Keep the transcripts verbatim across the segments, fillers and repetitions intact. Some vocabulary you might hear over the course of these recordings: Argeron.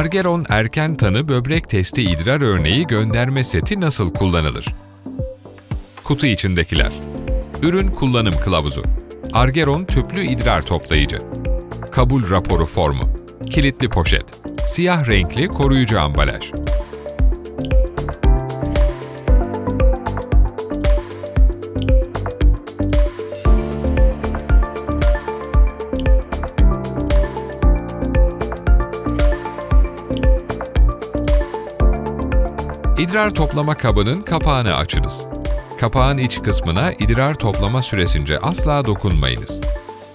Argeron erken tanı böbrek testi idrar örneği gönderme seti nasıl kullanılır? Kutu içindekiler. Ürün kullanım kılavuzu. Argeron tüplü idrar toplayıcı. Kabul raporu formu. Kilitli poşet. Siyah renkli koruyucu ambalaj. İdrar toplama kabının kapağını açınız. Kapağın iç kısmına idrar toplama süresince asla dokunmayınız.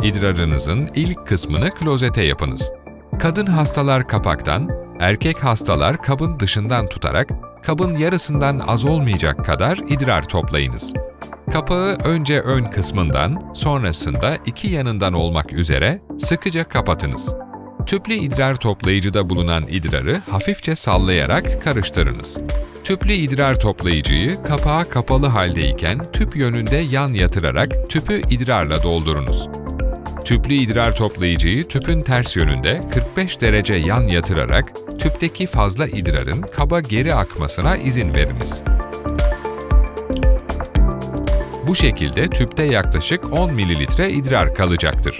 İdrarınızın ilk kısmını klozete yapınız. Kadın hastalar kapaktan, erkek hastalar kabın dışından tutarak, kabın yarısından az olmayacak kadar idrar toplayınız. Kapağı önce ön kısmından, sonrasında iki yanından olmak üzere sıkıca kapatınız. Tüplü idrar toplayıcıda bulunan idrarı hafifçe sallayarak karıştırınız. Tüplü idrar toplayıcıyı kapağı kapalı haldeyken tüp yönünde yan yatırarak tüpü idrarla doldurunuz. Tüplü idrar toplayıcıyı tüpün ters yönünde kırk beş derece yan yatırarak tüpteki fazla idrarın kaba geri akmasına izin veriniz. Bu şekilde tüpte yaklaşık on mililitre idrar kalacaktır.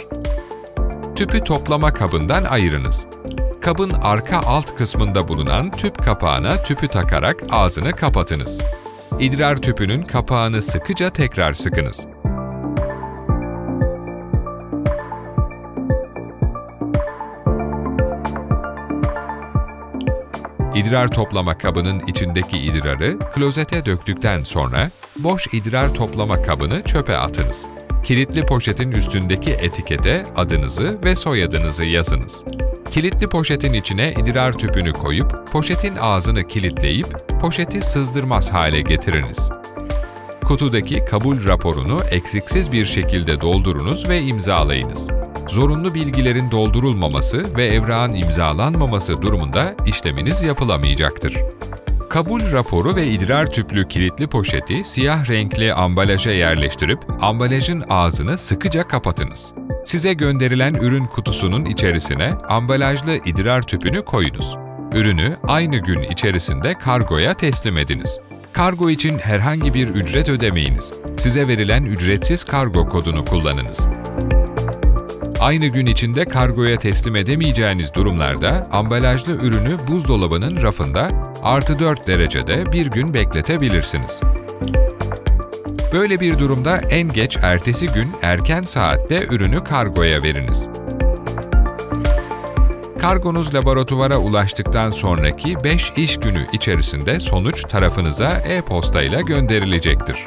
Tüpü toplama kabından ayırınız. Kabın arka alt kısmında bulunan tüp kapağına tüpü takarak ağzını kapatınız. İdrar tüpünün kapağını sıkıca tekrar sıkınız. İdrar toplama kabının içindeki idrarı klozete döktükten sonra boş idrar toplama kabını çöpe atınız. Kilitli poşetin üstündeki etikete adınızı ve soyadınızı yazınız. Kilitli poşetin içine idrar tüpünü koyup, poşetin ağzını kilitleyip, poşeti sızdırmaz hale getiriniz. Kutudaki kabul raporunu eksiksiz bir şekilde doldurunuz ve imzalayınız. Zorunlu bilgilerin doldurulmaması ve evrağın imzalanmaması durumunda işleminiz yapılamayacaktır. Kabul raporu ve idrar tüplü kilitli poşeti siyah renkli ambalaja yerleştirip ambalajın ağzını sıkıca kapatınız. Size gönderilen ürün kutusunun içerisine ambalajlı idrar tüpünü koyunuz. Ürünü aynı gün içerisinde kargoya teslim ediniz. Kargo için herhangi bir ücret ödemeyiniz. Size verilen ücretsiz kargo kodunu kullanınız. Aynı gün içinde kargoya teslim edemeyeceğiniz durumlarda ambalajlı ürünü buzdolabının rafında artı dört derecede bir gün bekletebilirsiniz. Böyle bir durumda en geç ertesi gün erken saatte ürünü kargoya veriniz. Kargonuz laboratuvara ulaştıktan sonraki beş iş günü içerisinde sonuç tarafınıza e-posta ile gönderilecektir.